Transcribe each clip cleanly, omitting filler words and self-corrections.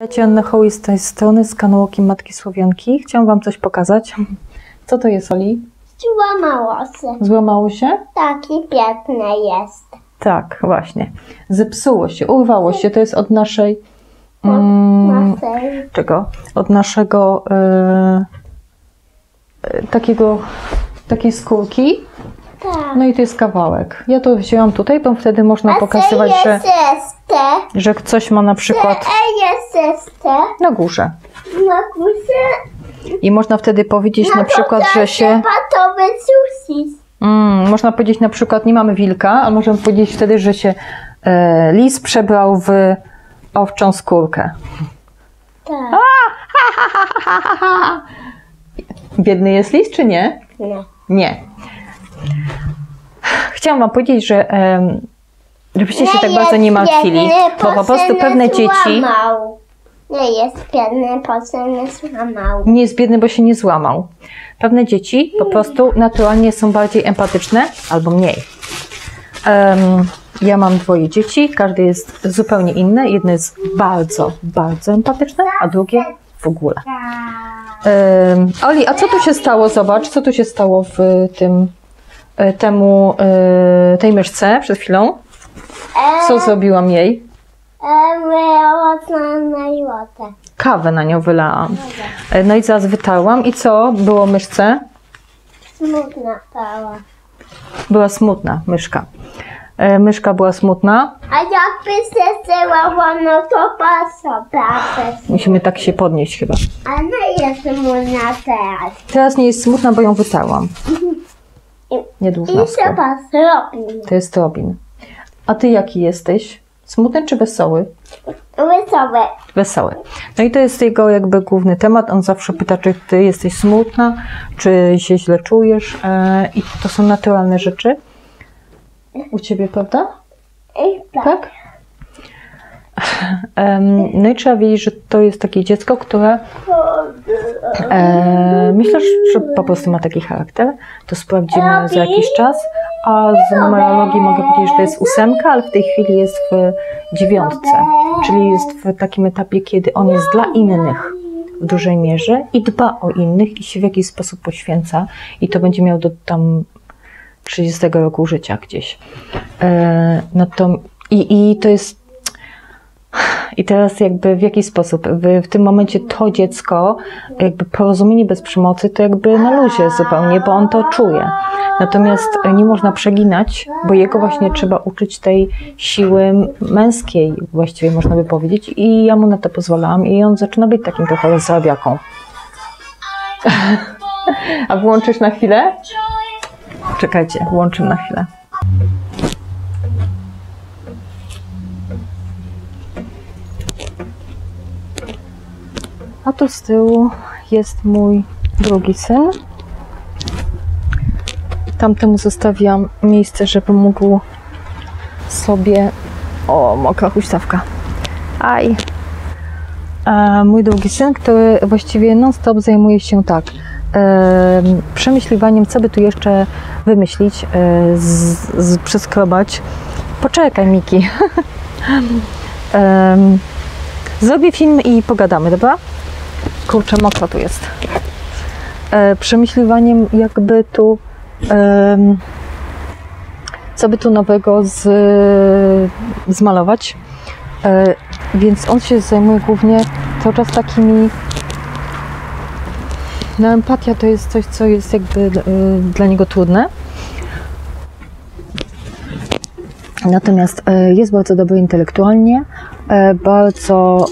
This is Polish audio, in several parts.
Witajcie, Anna Chołuj z tej strony, z kanału Matki Słowianki. Chciałam wam coś pokazać. Co to jest, Oli? Złamało się. Złamało się? Tak, i piękne jest. Tak, właśnie. Zepsuło się, urwało się. To jest od naszej... czego? Od naszego... takiej skórki. Tak. No i to jest kawałek. Ja to wzięłam tutaj, bo wtedy można pokazywać, że coś ma na przykład na górze. I można wtedy powiedzieć na przykład, że się... można powiedzieć na przykład, nie mamy wilka, ale możemy powiedzieć wtedy, że się lis przebrał w owczą skórkę. Tak. Biedny jest lis, czy nie? Nie. Nie. Chciałam wam powiedzieć, że żebyście się tak bardzo nie martwili, bo po prostu pewne dzieci... Nie jest biedny, bo się nie złamał. Nie jest biedny, bo się nie złamał. Pewne dzieci po prostu naturalnie są bardziej empatyczne albo mniej. Ja mam 2 dzieci, każde jest zupełnie inne. Jedno jest bardzo, bardzo empatyczne, a drugie w ogóle. Oli, a co tu się stało? Zobacz, co tu się stało w tym... tej myszce przed chwilą. Co zrobiłam jej? Kawę na nią wylałam. No i zaraz wytarłam. I co było myszce? Smutna była. Była smutna myszka. Myszka była smutna. A jakby zeszyła, no to pasowało. Musimy tak się podnieść chyba. Ale nie jest smutna teraz. Teraz nie jest smutna, bo ją wytarłam. To jest Robin. A ty jaki jesteś? Smutny czy wesoły? Wesoły. Wesoły. No i to jest jego jakby główny temat. On zawsze pyta, czy ty jesteś smutna, czy się źle czujesz. I to są naturalne rzeczy. U ciebie, prawda? Tak. No i trzeba wiedzieć, że to jest takie dziecko, które myślę, że po prostu ma taki charakter. To sprawdzimy za jakiś czas, a z numerologii mogę powiedzieć, że to jest 8, ale w tej chwili jest w 9, czyli jest w takim etapie, kiedy on jest dla innych w dużej mierze i dba o innych i się w jakiś sposób poświęca i to będzie miał do tam 30 roku życia gdzieś. To jest... I teraz jakby w jaki sposób? W tym momencie to dziecko, jakby porozumienie bez przemocy, to jakby na luzie zupełnie, bo on to czuje. Natomiast nie można przeginać, bo jego właśnie trzeba uczyć tej siły męskiej, właściwie można by powiedzieć. I ja mu na to pozwalałam i on zaczyna być takim trochę rozrabiaką. A włączysz na chwilę? Czekajcie, włączę na chwilę. A tu z tyłu jest mój drugi syn. Tamtemu zostawiam miejsce, żeby mógł sobie... O, mokra huśtawka. Aj! A mój drugi syn, który właściwie non-stop zajmuje się tak przemyśliwaniem, co by tu jeszcze wymyślić, przeskrobać. Poczekaj, Miki. Zrobię film i pogadamy, dobra? Kurczę, mokro tu jest. Przemyśliwaniem jakby tu, co by tu nowego zmalować. Więc on się zajmuje głównie cały czas takimi... No, empatia to jest coś, co jest jakby dla niego trudne. Natomiast jest bardzo dobry intelektualnie, bardzo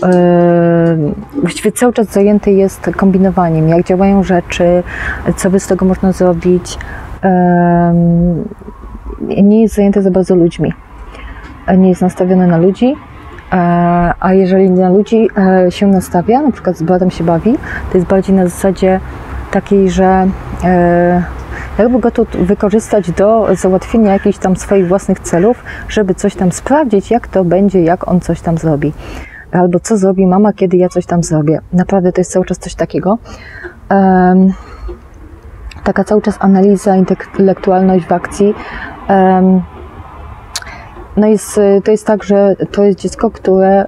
właściwie cały czas zajęty jest kombinowaniem, jak działają rzeczy, co by z tego można zrobić. Nie jest zajęty za bardzo ludźmi, nie jest nastawiony na ludzi, a jeżeli na ludzi się nastawia, na przykład z bratem się bawi, to jest bardziej na zasadzie takiej, że jakby go tu wykorzystać do załatwienia jakichś tam swoich własnych celów, żeby coś tam sprawdzić, jak to będzie, jak on coś tam zrobi. Albo co zrobi mama, kiedy ja coś tam zrobię. Naprawdę to jest cały czas coś takiego. Taka cały czas analiza, intelektualność w akcji. No jest, to jest tak, że to jest dziecko, które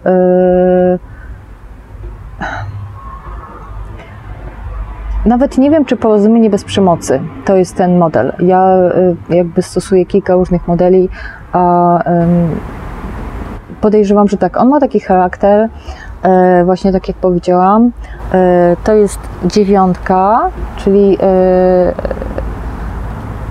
Nawet nie wiem, czy porozumienie bez przemocy to jest ten model. Ja jakby stosuję kilka różnych modeli, a podejrzewam, że tak, on ma taki charakter, właśnie tak jak powiedziałam, to jest 9, czyli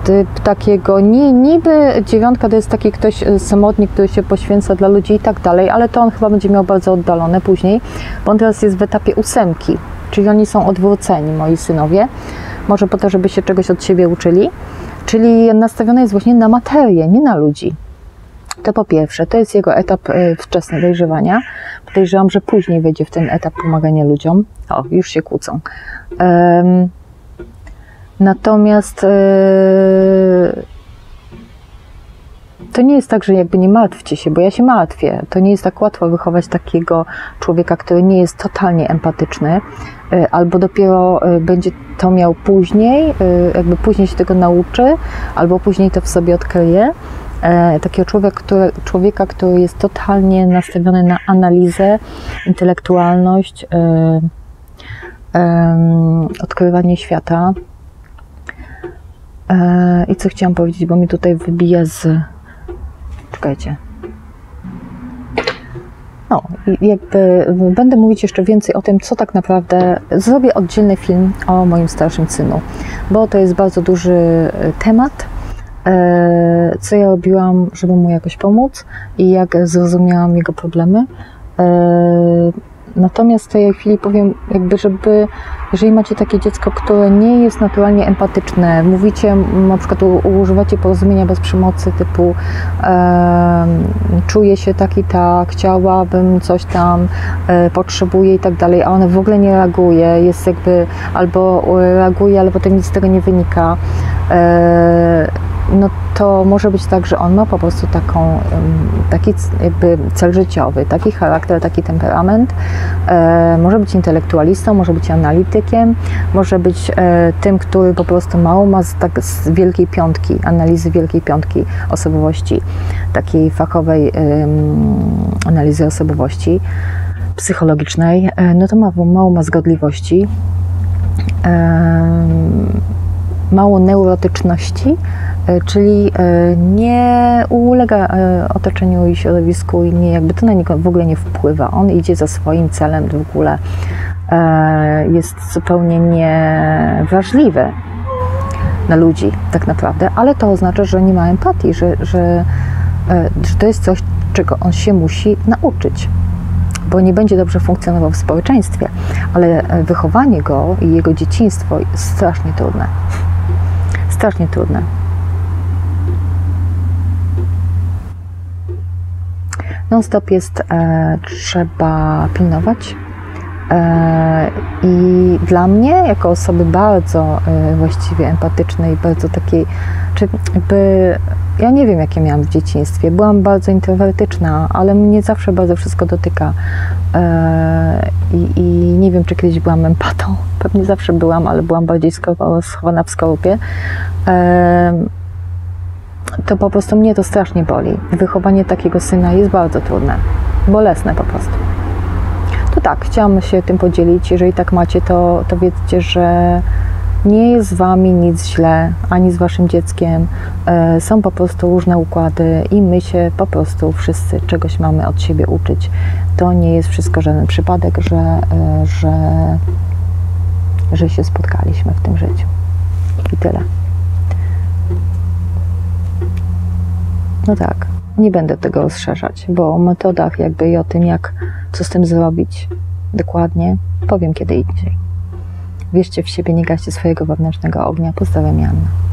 typ takiego, niby 9 to jest taki ktoś samotnik, który się poświęca dla ludzi i tak dalej, ale to on chyba będzie miał bardzo oddalone później, bo on teraz jest w etapie 8, czyli oni są odwróceni, moi synowie, może po to, żeby się czegoś od siebie uczyli, czyli nastawiony jest właśnie na materię, nie na ludzi. To po pierwsze, to jest jego etap wczesny dojrzewania. Podejrzewam, że później wejdzie w ten etap pomagania ludziom. O, już się kłócą. Natomiast to nie jest tak, że jakby nie martwcie się, bo ja się martwię. To nie jest tak łatwo wychować takiego człowieka, który nie jest totalnie empatyczny, albo dopiero będzie to miał później, jakby później się tego nauczy, albo później to w sobie odkryje. Takiego człowieka, który jest totalnie nastawiony na analizę, intelektualność, odkrywanie świata. I co chciałam powiedzieć, bo mi tutaj wybija z... Czekajcie. No, jakby będę mówić jeszcze więcej o tym, co tak naprawdę... Zrobię oddzielny film o moim starszym synu, bo to jest bardzo duży temat. Co ja robiłam, żeby mu jakoś pomóc i jak zrozumiałam jego problemy. Natomiast w tej chwili powiem, jakby, żeby, jeżeli macie takie dziecko, które nie jest naturalnie empatyczne, mówicie, na przykład używacie porozumienia bez przemocy, typu czuję się tak i tak, chciałabym coś tam, potrzebuję i tak dalej, a ono w ogóle nie reaguje, jest jakby, albo reaguje, ale potem nic z tego nie wynika. No to może być tak, że on ma po prostu taki jakby cel życiowy, taki charakter, taki temperament. Może być intelektualistą, może być analitykiem, może być tym, który po prostu mało ma z wielkiej piątki, analizy wielkiej piątki osobowości, takiej fachowej analizy osobowości psychologicznej. No to mało ma zgodliwości, mało neurotyczności, czyli nie ulega otoczeniu i środowisku i nie, jakby to na niego w ogóle nie wpływa. On idzie za swoim celem, w ogóle jest zupełnie niewrażliwy na ludzi tak naprawdę, ale to oznacza, że nie ma empatii, że to jest coś, czego on się musi nauczyć, bo nie będzie dobrze funkcjonował w społeczeństwie, ale wychowanie go i jego dzieciństwo jest strasznie trudne. Strasznie trudne. Non-stop jest, trzeba pilnować. I dla mnie, jako osoby bardzo właściwie empatycznej, bardzo takiej, czy jakby, ja nie wiem, jakie miałam w dzieciństwie. Byłam bardzo introwertyczna, ale mnie zawsze bardzo wszystko dotyka. I nie wiem, czy kiedyś byłam empatą. Pewnie zawsze byłam, ale byłam bardziej schowana w skorupie. To po prostu mnie to strasznie boli. Wychowanie takiego syna jest bardzo trudne. Bolesne po prostu. To tak, chciałam się tym podzielić. Jeżeli tak macie, to wiedzcie, że nie jest z wami nic źle, ani z waszym dzieckiem. Są po prostu różne układy i my się po prostu wszyscy czegoś mamy od siebie uczyć. To nie jest wszystko żaden przypadek, że się spotkaliśmy w tym życiu. I tyle. No tak, nie będę tego rozszerzać, bo o metodach jakby i o tym, jak co z tym zrobić dokładnie, powiem kiedy indziej. Wierzcie w siebie, nie gaście swojego wewnętrznego ognia. Pozdrawiam, Joanna.